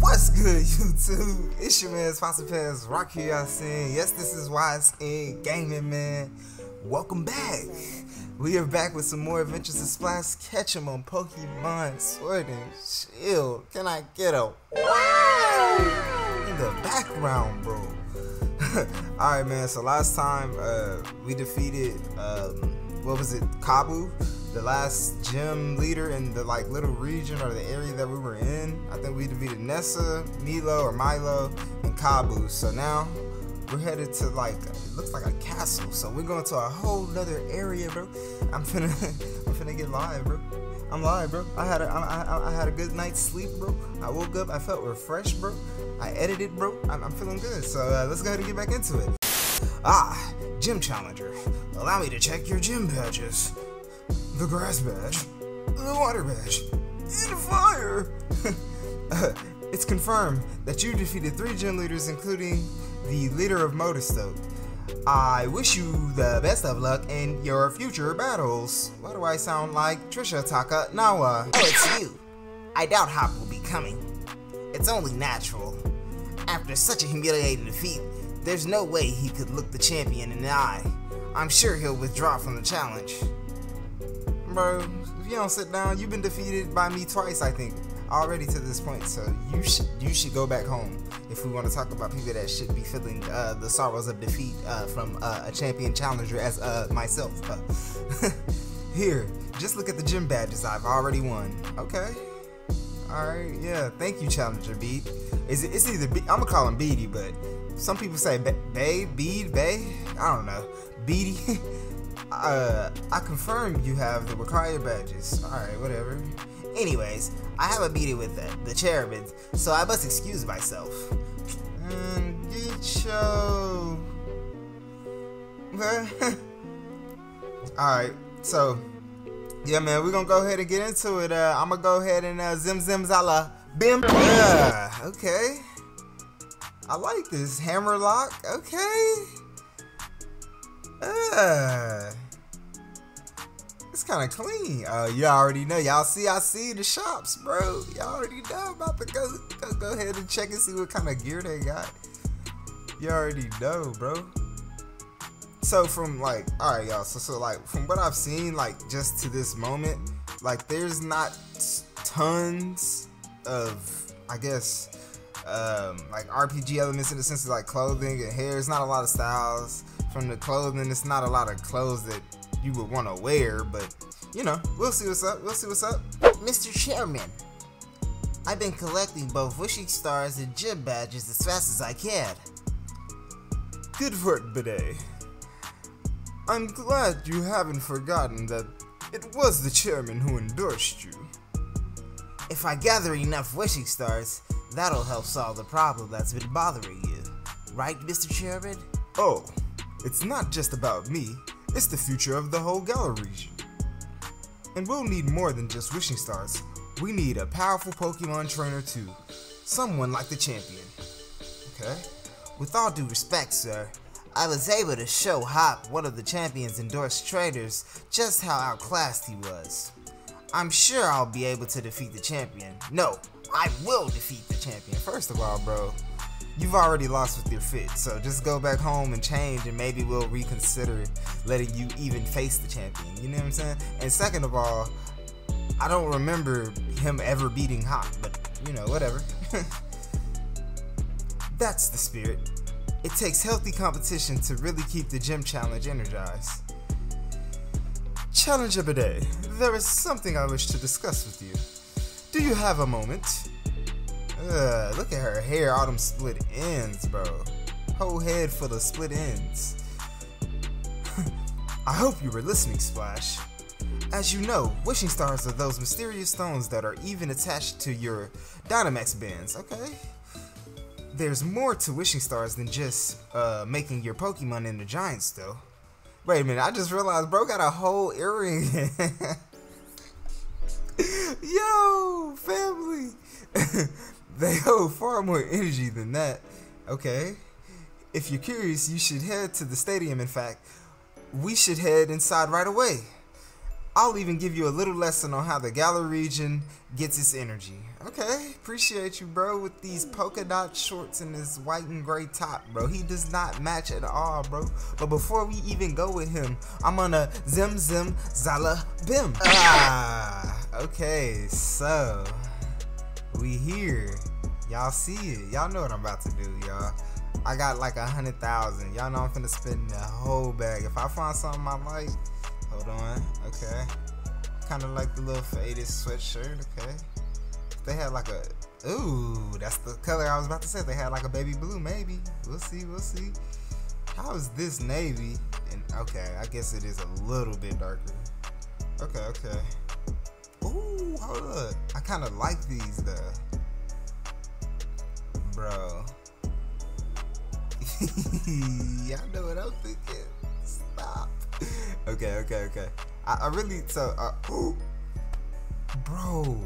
What's good, YouTube? It's your man, Sponsor Pants, Rock here, y'all seen. Yes, this is YSN Gaming, man. Welcome back. We are back with some more Adventures of Splash. Catch him on Pokemon Sword and Shield. Can I get a wow in the background, bro? Alright, man, so last time we defeated, what was it, Kabu? The last gym leader in the like little region or the area that we were in. I think we defeated Nessa, Milo, and Kabu. So now we're headed to like, it looks like a castle. So we're going to a whole nother area, bro. I'm finna get live, bro. I'm live, bro. I had a good night's sleep, bro. I woke up, I felt refreshed, bro. I edited, bro. I'm feeling good. So let's go ahead and get back into it. Ah, gym challenger. Allow me to check your gym badges. The grass badge, the water badge, and fire! It's confirmed that you defeated 3 gym leaders, including the leader of Motorstoke. I wish you the best of luck in your future battles. Why do I sound like Trisha Taka Nawa? Oh, it's you. I doubt Hop will be coming. It's only natural. After such a humiliating defeat, there's no way he could look the champion in the eye. I'm sure he'll withdraw from the challenge. Bro, if you don't sit down, you've been defeated by me twice, I think, already to this point. So you should go back home if we want to talk about people that should be feeling the sorrows of defeat from a champion challenger as myself. Here, just look at the gym badges I've already won. Okay. All right. Yeah. Thank you, Challenger Bead. It's either I'ma call him Beady, but some people say Bead. I don't know. Beady. I confirm you have the required badges. Alright, whatever. Anyways, I have a meeting with the Cherubim, so I must excuse myself. Get your... Alright, so, yeah, man, we're gonna go ahead and get into it. I'm gonna go ahead and zimzala bim. Yeah, okay. I like this. Hamlock, okay. It's kind of clean. Y'all already know. Y'all see, I see the shops, bro. Y'all already know. I'm about to go ahead and check and see what kind of gear they got. You already know, bro. So from like, all right, y'all. So like from what I've seen, like just to this moment, like there's not tons of, I guess, like RPG elements in the sense of like clothing and hair. It's not a lot of styles. From the clothing, it's not a lot of clothes that you would want to wear, but you know, we'll see what's up. We'll see what's up. Mr. Chairman, I've been collecting both wishing stars and gym badges as fast as I can. Good work, Bidet. I'm glad you haven't forgotten that it was the chairman who endorsed you. If I gather enough wishing stars, that'll help solve the problem that's been bothering you. Right, Mr. Chairman? Oh. It's not just about me, it's the future of the whole Galar region. And we'll need more than just wishing stars. We need a powerful Pokemon trainer too. Someone like the champion. Okay. With all due respect, sir, I was able to show Hop, one of the champion's endorsed trainers, just how outclassed he was. I'm sure I'll be able to defeat the champion. No, I will defeat the champion. First of all, bro. You've already lost with your fit, so just go back home and change, and maybe we'll reconsider letting you even face the champion, you know what I'm saying? And second of all, I don't remember him ever beating Hop, but, you know, whatever. That's the spirit. It takes healthy competition to really keep the gym challenge energized. Challenger Bidet, there is something I wish to discuss with you. Do you have a moment? Look at her hair, all them split ends, bro. Whole head full of split ends. I hope you were listening, Splash. As you know, wishing stars are those mysterious stones that are even attached to your Dynamax bands, okay? There's more to wishing stars than just making your Pokemon into giants, though. Wait a minute, I just realized bro got a whole earring. Yo, family! They hold far more energy than that. Okay. If you're curious, you should head to the stadium. In fact, we should head inside right away. I'll even give you a little lesson on how the Galar region gets its energy. Okay, appreciate you, bro, with these polka dot shorts and this white and gray top, bro. He does not match at all, bro. But before we even go with him, I'm gonna zim zim zala bim. Ah, okay, so we here. Y'all see it. Y'all know what I'm about to do, y'all. I got like 100,000. Y'all know I'm finna spend the whole bag. If I find something I like, hold on, okay. Kinda like the little faded sweatshirt, okay. They had like a, ooh, that's the color I was about to say. They had like a baby blue, maybe. We'll see, we'll see. How is this navy? And okay, I guess it is a little bit darker. Okay, okay. Ooh, hold up. I kinda like these though. Bro. Y'all know what I'm thinking. Stop. Okay, okay, okay. I really, so, ooh. Bro.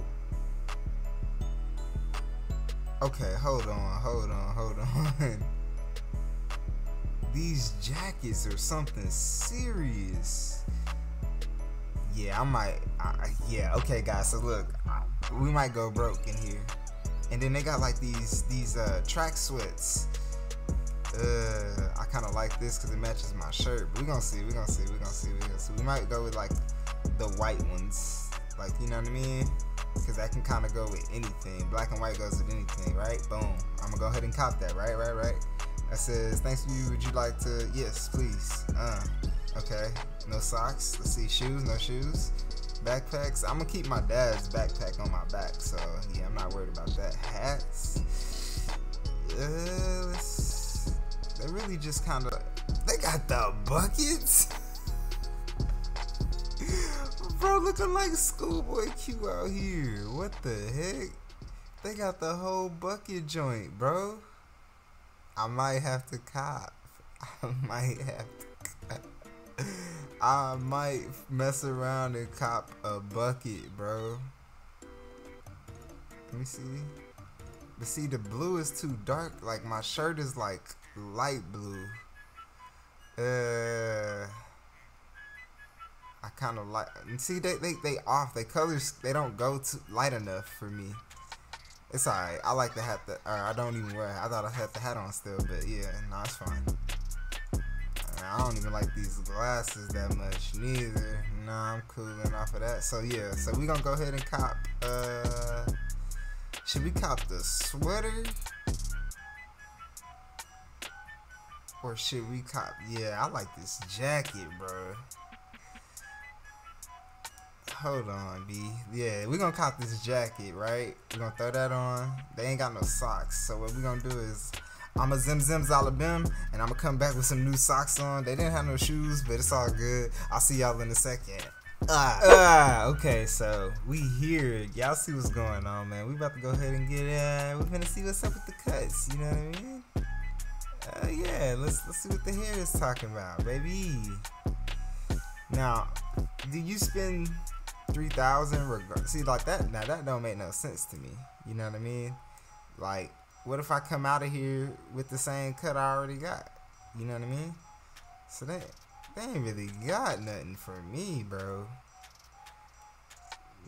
Okay, hold on, hold on, hold on. These jackets are something serious. Yeah, I might, yeah, okay, guys, so look, we might go broke in here. And then they got like these track sweats. I kind of like this because it matches my shirt. But we're gonna see, we're gonna see, we're gonna see, we're gonna see. We might go with like the white ones, like, you know what I mean? Because that can kind of go with anything. Black and white goes with anything, right? Boom. I'm gonna go ahead and cop that, right? Right, right. That says, thanks for you. Would you like to? Yes, please. Okay. No socks. Let's see. Shoes. No shoes. Backpacks. I'm gonna keep my dad's backpack on my back, so yeah, I'm not worried about that. Hats. They really just kind of. They got the buckets. Bro, looking like Schoolboy Q out here. What the heck? They got the whole bucket joint, bro. I might have to cop. I might have to cop. I might mess around and cop a bucket, bro. Let me see. But see, the blue is too dark. Like, my shirt is, like, light blue. I kind of like, and see they off, they colors, they don't go too light enough for me. It's alright. I like the hat that, or I don't even wear it. I thought I had the hat on still, but yeah, no, it's fine. I don't even like these glasses that much neither. Nah, I'm cooling off of that. So yeah, so we gonna go ahead and cop. Should we cop the sweater? Or should we cop? Yeah, I like this jacket, bro. Hold on, B. Yeah, we're gonna cop this jacket, right? We're gonna throw that on. They ain't got no socks. So what we're gonna do is I'ma zim zim zalabim and I'ma come back with some new socks on. They didn't have no shoes, but it's all good. I'll see y'all in a second. Okay, so we here. Y'all see what's going on, man. We about to go ahead and get we're gonna see what's up with the cuts, you know what I mean? Yeah, let's see what the hair is talking about, baby. Now, do you spend 3,000 see like that? Now that don't make no sense to me. You know what I mean? Like, what if I come out of here with the same cut I already got? You know what I mean? So they ain't really got nothing for me, bro.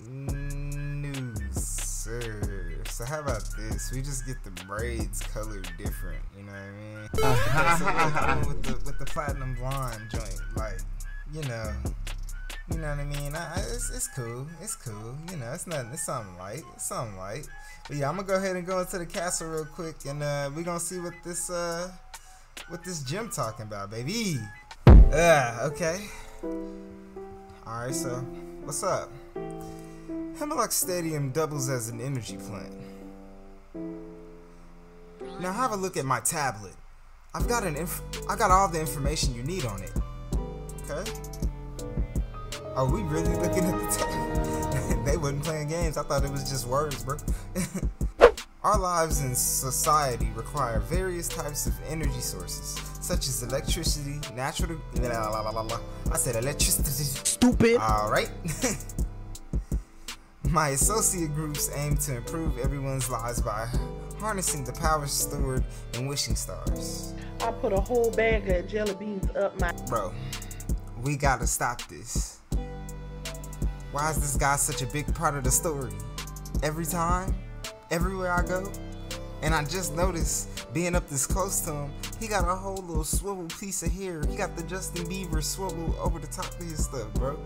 No, sir. So how about this? We just get the braids colored different. You know what I mean? So with the platinum blonde joint, like, you know what I mean? It's cool. It's cool. You know, it's nothing. It's something light. It's something light. But yeah, I'm gonna go ahead and go into the castle real quick, and we're gonna see what this gym talking about, baby. Okay. All right. So, what's up? Hamlock Stadium doubles as an energy plant. Now have a look at my tablet. I've got I got all the information you need on it. Okay. Are we really looking at the tablet? They wasn't playing games. I thought it was just words, bro. Our lives in society require various types of energy sources, such as electricity, natural. La, la, la, la, la. I said electricity. Stupid. All right. My associate groups aim to improve everyone's lives by harnessing the power stored in wishing stars. I put a whole bag of jelly beans up my. Bro. We gotta stop this. Why is this guy such a big part of the story? Every time, everywhere I go, and I just noticed being up this close to him, he got a whole little swivel piece of hair. He got the Justin Bieber swivel over the top of his stuff, bro.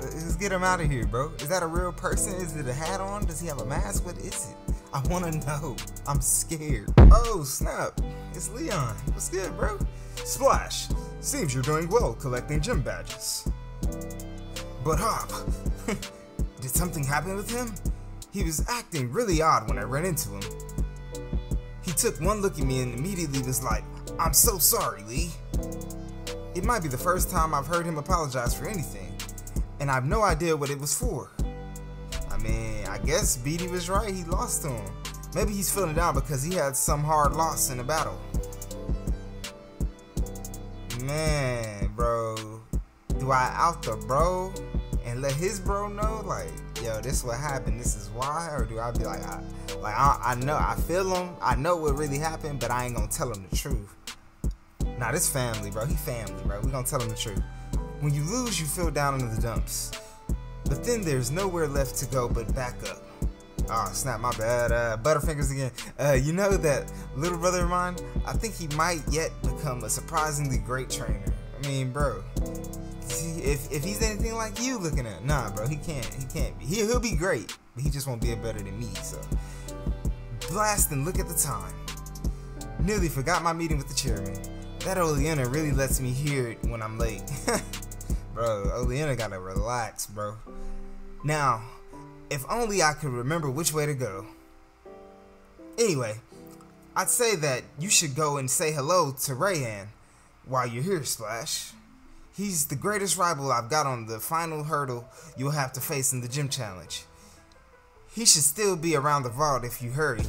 Let's get him out of here, bro. Is that a real person? Is it a hat on? Does he have a mask? What is it? I wanna know. I'm scared. Oh, snap. It's Leon. What's good, bro? Splash, seems you're doing well collecting gym badges. But Hop, did something happen with him? He was acting really odd when I ran into him. He took one look at me and immediately was like, I'm so sorry, Lee. It might be the first time I've heard him apologize for anything, and I've no idea what it was for. I mean, I guess Beady was right, he lost to him. Maybe he's feeling down because he had some hard loss in a battle. Man, bro, do I out the bro and let his bro know, like, yo, this what happened, this is why? Or do I be like, I know, I feel him, I know what really happened, but I ain't gonna tell him the truth. Nah, this family, bro, he family, bro, we gonna tell him the truth. When you lose, you feel down into the dumps, but then there's nowhere left to go but back up. Oh snap, my bad, Butterfingers again. You know that little brother of mine? I think he might yet become a surprisingly great trainer. I mean, bro, if he's anything like you looking at, nah, bro, he can't be. He'll be great, but he just won't be better than me, so. Blast and look at the time. Nearly forgot my meeting with the chairman. That Oleana really lets me hear it when I'm late. Bro, Oleana gotta relax, bro. Now, if only I could remember which way to go. Anyway, I'd say that you should go and say hello to Raihan while you're here, Splash. He's the greatest rival I've got on the final hurdle you'll have to face in the gym challenge. He should still be around the vault if you hurry.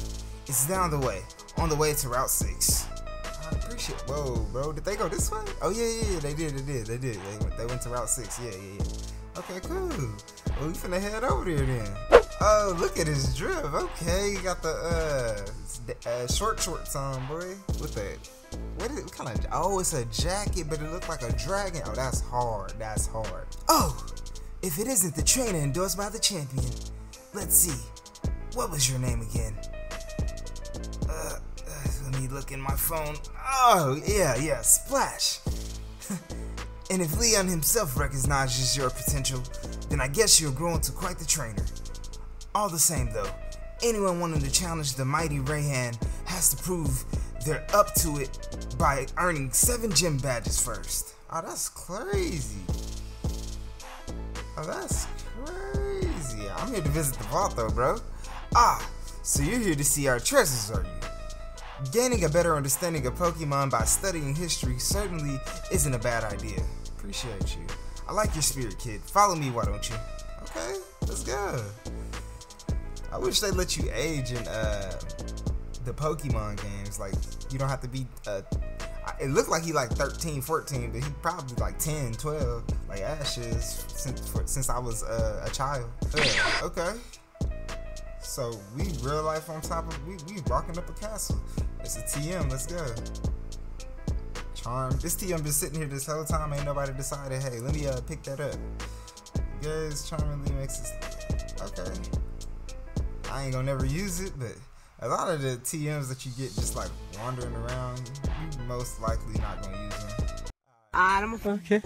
It's down the way, on the way to Route 6. I appreciate. Whoa, bro, did they go this way? Oh yeah, they did. They went to Route 6, yeah. Okay, cool. Well, we finna head over there then. Oh, look at his drip. Okay, you got the short shorts on, boy. What's that? What kind of? Oh, it's a jacket, but it looked like a dragon. Oh, that's hard. That's hard. Oh, if it isn't the trainer endorsed by the champion. Let's see. What was your name again? Let me look in my phone. Oh, yeah. Splash. And if Leon himself recognizes your potential, then I guess you're growing to quite the trainer. All the same though, anyone wanting to challenge the mighty Raihan has to prove they're up to it by earning 7 gym badges first. Oh, that's crazy. Oh, that's crazy. I'm here to visit the vault though, bro. Ah, so you're here to see our treasures, are you? Gaining a better understanding of Pokemon by studying history certainly isn't a bad idea. Appreciate you. I like your spirit, kid. Follow me, why don't you? Okay, let's go. I wish they let you age in the Pokemon games. Like, you don't have to be, it looked like he like 13, 14, but he probably like 10, 12, like Ash is since I was a child. Yeah, okay. So we real life on top of, we rocking up a castle. It's a TM, let's go. Charm. This TM been sitting here this whole time. Ain't nobody decided. Hey, let me pick that up. Guys, Charm really makes it. Okay. I ain't gonna never use it, but a lot of the TMs that you get just like wandering around, you most likely not gonna use them. I'm okay.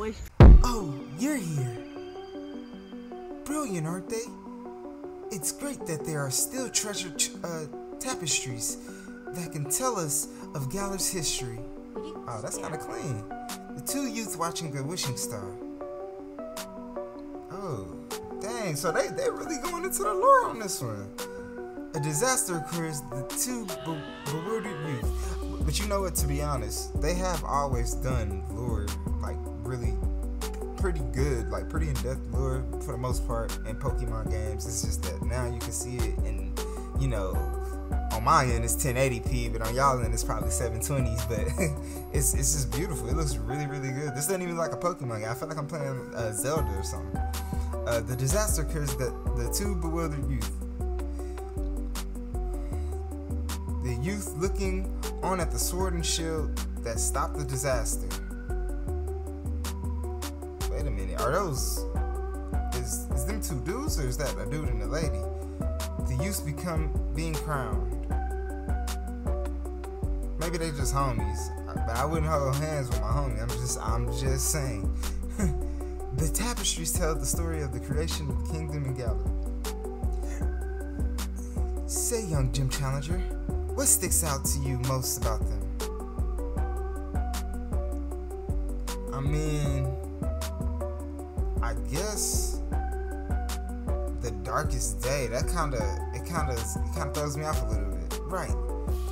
Oh, you're here. Brilliant, aren't they? It's great that there are still treasure tapestries that can tell us of Galar's history. Oh, that's kind of clean. The two youth watching the wishing star. Oh, dang. So they really going into the lore on this one. A disaster occurs, the two bewildered youth. But you know what, to be honest, they have always done lore, like really pretty good, like pretty in-depth lore for the most part in Pokemon games. It's just that now you can see it in, you know, on my end it's 1080p, but on y'all end it's probably 720s, but it's just beautiful. It looks really, really good. This doesn't even like a Pokemon game. I feel like I'm playing Zelda or something. The disaster occurs that the two bewildered youth. The youth looking on at the sword and shield that stopped the disaster. Wait a minute, are those, is them two dudes? Professor is that a dude and a lady. The youths become being crowned. Maybe they just homies, but I wouldn't hold hands with my homie. I'm just saying. The tapestries tell the story of the creation of the kingdom in Galar. Say, young gym challenger, what sticks out to you most about them? I mean, I guess the darkest day. That kind of throws me off a little bit. Right,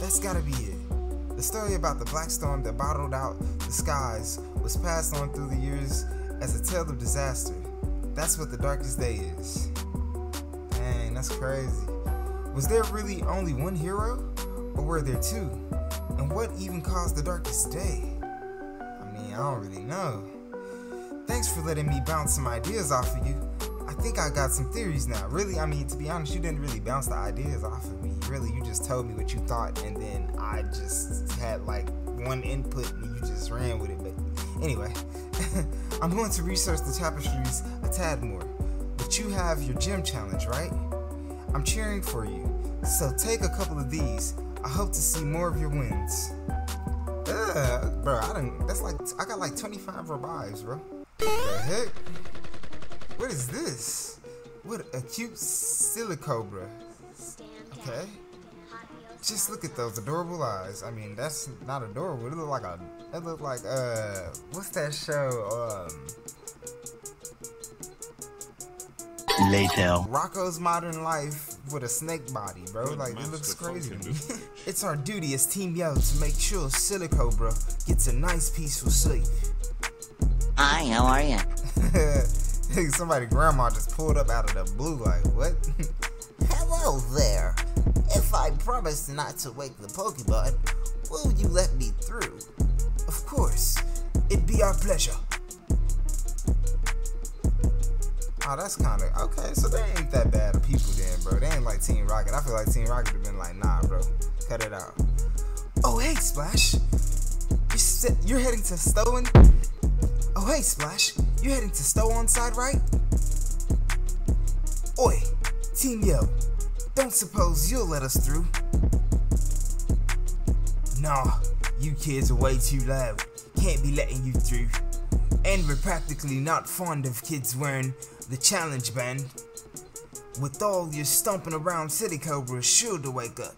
that's gotta be it. The story about the black storm that bottled out the skies was passed on through the years as a tale of disaster. That's what the darkest day is. Dang, that's crazy. Was there really only one hero, or were there two? And what even caused the darkest day? I don't really know. Thanks for letting me bounce some ideas off of you. I think I got some theories now. Really, I mean, to be honest, you didn't really bounce the ideas off of me. Really, you just told me what you thought, and then I just had like one input and you just ran with it. But anyway, I'm going to research the tapestries a tad more. But you have your gym challenge, right? I'm cheering for you. So take a couple of these. I hope to see more of your wins. Bro, I got like 25 revives, bro. What the heck? What is this? What a cute Silicobra. Okay. Just look at those adorable eyes. I mean, that's not adorable. It look like a, it look like, what's that show? Later. Rocko's Modern Life with a snake body, bro. Good, like, it looks crazy. It's our duty as Team Yellow to make sure Silicobra gets a nice, peaceful sleep. Hi, how are you? Somebody grandma just pulled up out of the blue, like, what? Hello there. If I promise not to wake the Pokemon, will you let me through? Of course. It'd be our pleasure. Oh, that's kind of, okay, so they ain't that bad of people then, bro. They ain't like Team Rocket. I feel like Team Rocket have been like, nah, bro, cut it out. Oh, hey, Splash. You're heading to Stow-on? Oh, hey, Splash. You're heading to Stow-on-Side, right? Oi, Team Yellow, don't suppose you'll let us through? Nah, you kids are way too loud. Can't be letting you through. And we're practically not fond of kids wearing the challenge band. With all your stomping around, Silicobra is sure to wake up.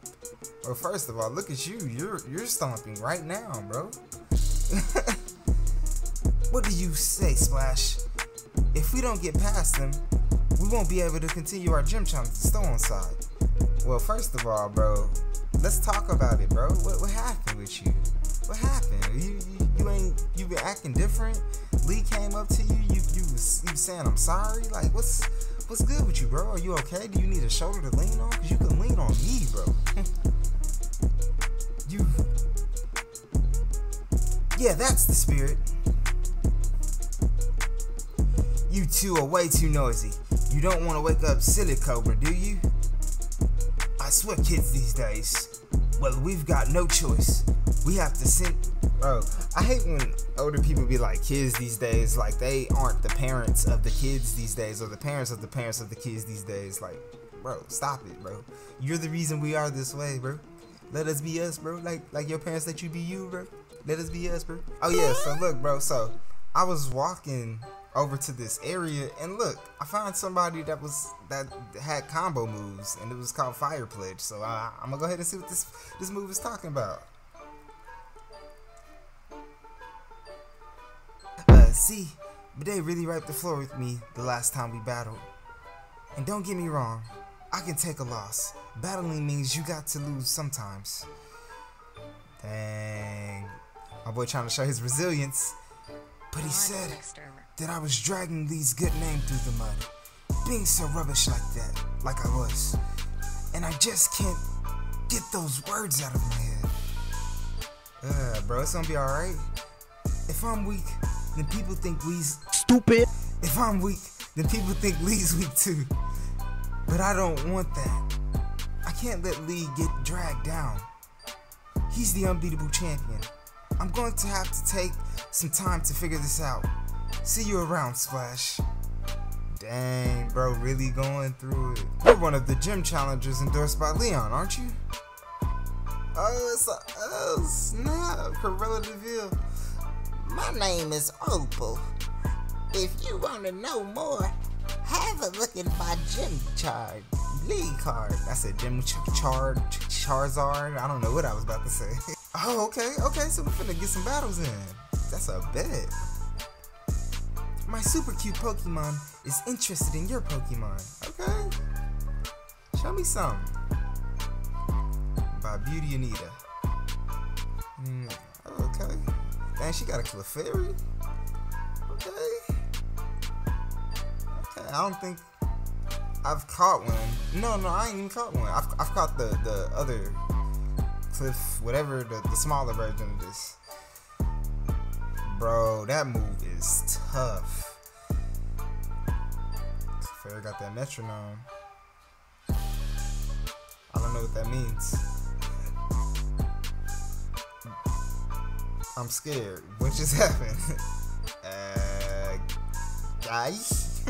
Well, first of all, look at you. You're stomping right now, bro. What do you say, Splash? If we don't get past them, we won't be able to continue our gym challenge to Stow-on-Side. Well, first of all, bro, let's talk about it, bro. What happened with you? What happened? You been acting different. Lee came up to you. You was saying I'm sorry. Like, what's good with you, bro? Are you okay? Do you need a shoulder to lean on? Cause you can lean on me, bro. Yeah, that's the spirit. You two are way too noisy. You don't want to wake up Silicobra, do you? I swear, kids these days. Well, we've got no choice. We have to send. Bro, I hate when older people be like kids these days, like they aren't the parents of the kids these days, or the parents of the parents of the kids these days. Like, bro, stop it, bro. You're the reason we are this way, bro. Let us be us, bro. Like your parents let you be you, bro. Let us be us, bro. Oh yeah, so look, bro, so I was walking over to this area and look, I found somebody that had combo moves and it was called Fire Pledge. So I'm gonna go ahead and see what this move is talking about. See, but they really wiped the floor with me the last time we battled. And don't get me wrong, I can take a loss. Battling means you got to lose sometimes. Dang. My boy trying to show his resilience. But he said that I was dragging Lee's good name through the mud. Being so rubbish like that, like I was. And I just can't get those words out of my head. Bro, it's gonna be alright. If I'm weak, then people think Lee's stupid. If I'm weak, then people think Lee's weak too. But I don't want that. I can't let Lee get dragged down. He's the unbeatable champion. I'm going to have to take some time to figure this out. See you around, Splash. Dang, bro, really going through it. You're one of the gym challengers endorsed by Leon, aren't you? Oh snap, Cruella DeVille. My name is Opal. If you want to know more, have a look at my gym chart. League card. That's a gym Charizard. I don't know what I was about to say. Oh, okay, so we're finna get some battles in. That's a bet. My super cute Pokemon is interested in your Pokemon. Okay. Show me some. By Beauty Anita. Okay. Dang, she got a Clefairy. Okay. I don't think I've caught one. No, I ain't even caught one. I've caught the other Cliff, whatever, the smaller version of this. Bro, that move is tough. Clefairy got that metronome. I don't know what that means. I'm scared. What just happened? Guys?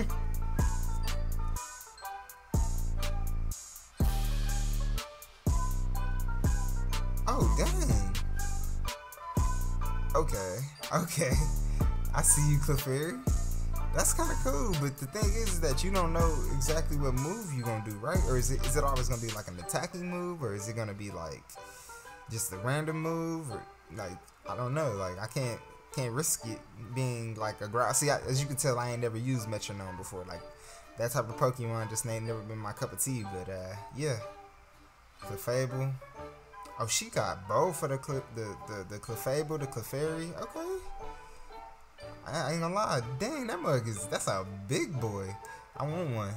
Oh, dang. Okay. I see you, Clefairy. That's kind of cool, but the thing is that you don't know exactly what move you're going to do, right? Or is it always going to be like an attacking move, or is it going to be like just a random move? Or like, I don't know. Like, I can't risk it being like a growl. See, as you can tell, I ain't never used metronome before. Like, that type of Pokemon just ain't never been my cup of tea, but yeah. Clefable. Oh, she got both for the Clefable, the Clefairy. Okay. I ain't gonna lie. Dang, that's a big boy. I want one.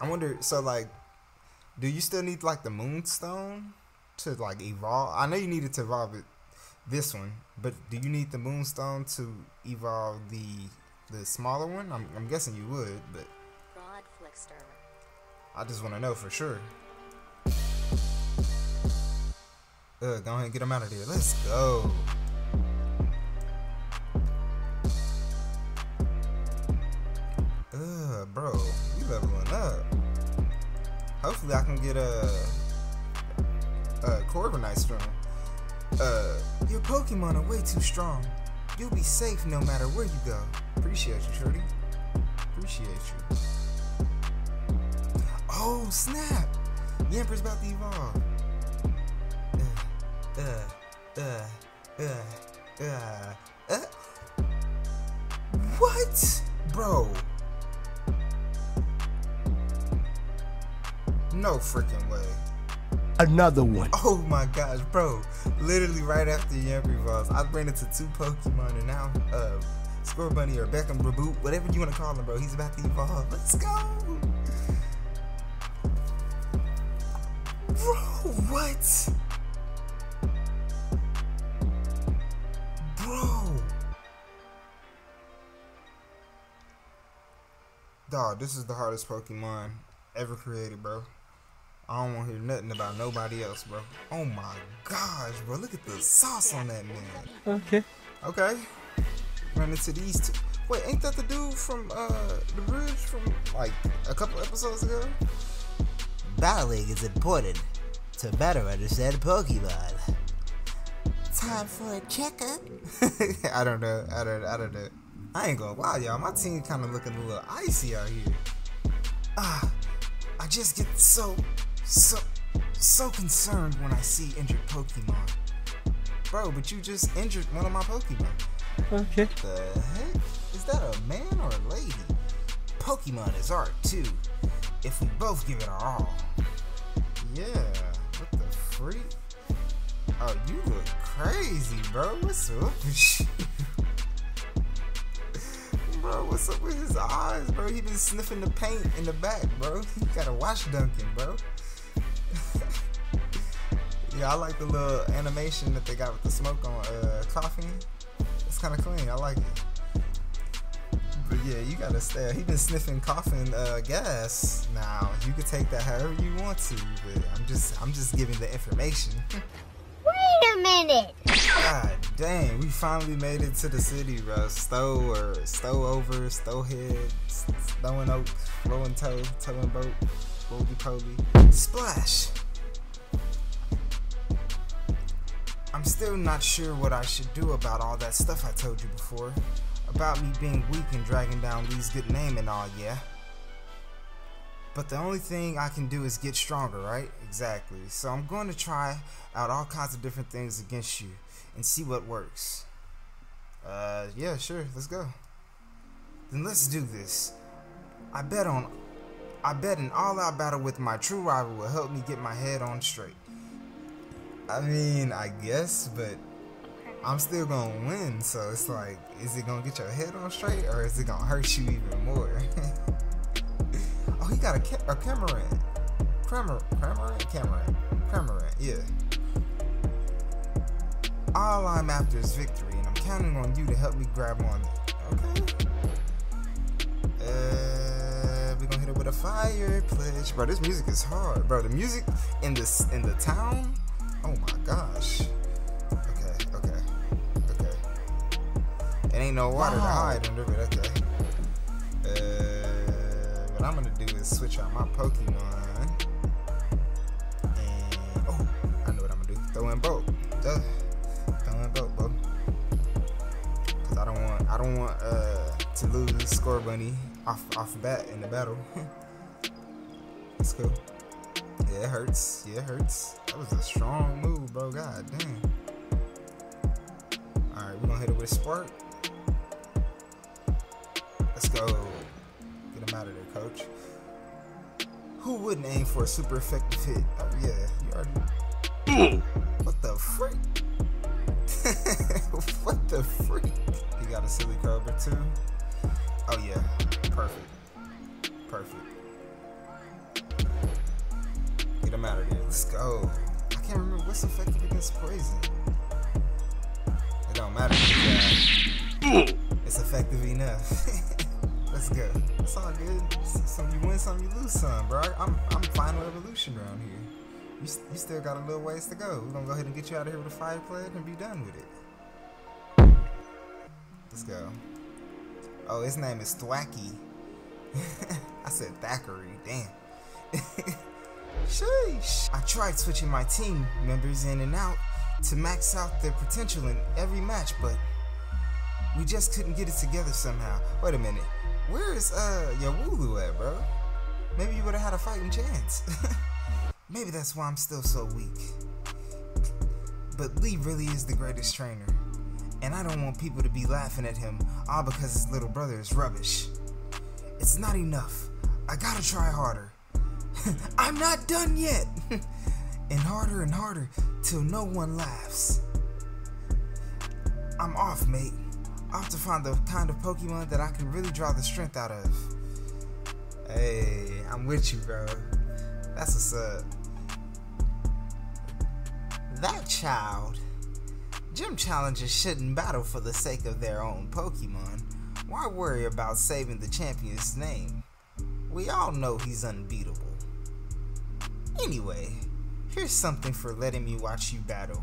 I wonder, so like, do you still need like the moonstone to like evolve? I know you needed to evolve it, this one, but do you need the moonstone to evolve the smaller one? I'm guessing you would, but I just want to know for sure. Go ahead and get him out of there. Let's go. Bro, you leveling up. Hopefully I can get a Scorbunny from him. Your Pokemon are way too strong. You'll be safe no matter where you go. Appreciate you, Shorty. Appreciate you. Oh, snap! Yamper's about to evolve. What? Bro. No freaking way. Another one. Oh my gosh, bro. Literally right after Yamper evolves, I ran into two Pokemon, and now Scorbunny or Beckham Raboot, whatever you want to call him, bro. He's about to evolve. Let's go. Bro, what? Dog, this is the hardest Pokemon ever created, bro. I don't want to hear nothing about nobody else, bro. Oh my gosh, bro. Look at the sauce on that man. Okay. Run into these two. Wait, ain't that the dude from the bridge from like a couple episodes ago? Battling is important to better understand Pokemon. Time for a checkup. I don't know. I ain't gonna lie, y'all. My team kind of looking a little icy out here. I just get so concerned when I see injured Pokemon. Bro, but you just injured one of my Pokemon. Okay. What the heck? Is that a man or a lady? Pokemon is art, too. If we both give it our all. Yeah. What the freak? Oh, you look crazy, bro. What's up with you? Bro, what's up with his eyes, bro? He been sniffing the paint in the back, bro. He got a wash dunking, bro. Yeah, I like the little animation that they got with the smoke on coffee. It's kind of clean. I like it. But yeah, you gotta stare. He been sniffing coughing gas. Now you can take that however you want to, but I'm just giving the information. Wait a minute. God dang, we finally made it to the city, bro. Stow or Stow-over, Stowhead, Stowing Oak, Rolling Toe, Towing Boat, Roly Poly, Splash. I'm still not sure what I should do about all that stuff I told you before. About me being weak and dragging down Lee's good name and all, yeah? But the only thing I can do is get stronger, right? Exactly. So I'm going to try out all kinds of different things against you and see what works. Yeah, sure. Let's go. Then let's do this. I bet an all-out battle with my true rival will help me get my head on straight. I mean, I guess, but I'm still gonna win, so it's like, is it gonna get your head on straight, or is it gonna hurt you even more? Oh, he got a Cramorant. Cramorant, yeah. All I'm after is victory, and I'm counting on you to help me grab on it. Okay. We're gonna hit it with a Fire Pledge. Bro, this music is hard. Bro, the music in the town? Oh my gosh. Okay. It ain't no water to hide under, but okay. What I'm gonna do is switch out my Pokemon. And oh, I know what I'm gonna do. Throw in boat, bro. Cause I don't want to lose Scorbunny off bat in the battle. That's cool. Yeah, it hurts. That was a strong move, bro. God damn. Alright, we're gonna hit it with a spark. Let's go. Get him out of there, coach. Who wouldn't aim for a super effective hit? Oh, yeah. You already. What the freak? What the freak? You got a Silicobra, too? Oh, yeah. Perfect. Get him out of there. Let's go. I can't remember what's effective against poison. It don't matter. It's effective enough. Let's go. It's all good. Some you win, some you lose, some, bro. I'm final evolution around here. You still got a little ways to go. We're gonna go ahead and get you out of here with a Fire Pledge and be done with it. Let's go. Oh, his name is Thwacky. I said Thackeray. Damn. Sheesh. I tried switching my team members in and out to max out their potential in every match, but we just couldn't get it together somehow. Wait a minute, where is Yawulu at, bro? Maybe you would have had a fighting chance. Maybe that's why I'm still so weak. But Lee really is the greatest trainer, and I don't want people to be laughing at him all because his little brother is rubbish. It's not enough. I gotta try harder. I'm not done yet. And harder till no one laughs. I'm off, mate. Off to find the kind of Pokemon that I can really draw the strength out of. Hey, I'm with you, bro. That's what's up. That child. Gym challengers shouldn't battle for the sake of their own Pokemon. Why worry about saving the champion's name? We all know he's unbeatable. Anyway, here's something for letting me watch you battle.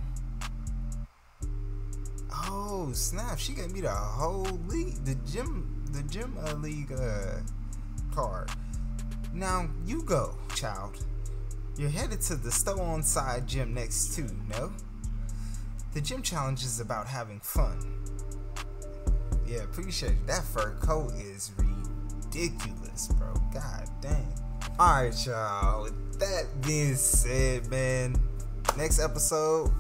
Oh snap, she gave me the whole league, the gym league card. Now you go, child. You're headed to the Stow-on-Side gym next too, no? The gym challenge is about having fun. Yeah, appreciate it. That fur coat is ridiculous, bro. God dang. Alright, y'all. With that being said, man, next episode,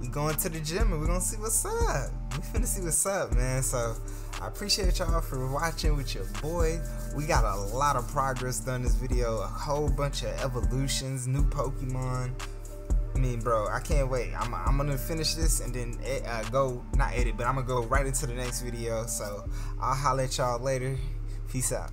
we going to the gym and we're going to see what's up. We finna see what's up, man. So, I appreciate y'all for watching with your boy. We got a lot of progress done this video. A whole bunch of evolutions, new Pokemon. I mean, bro, I can't wait. I'm gonna finish this and then not edit, but I'm gonna go right into the next video. So, I'll holler at y'all later. Peace out.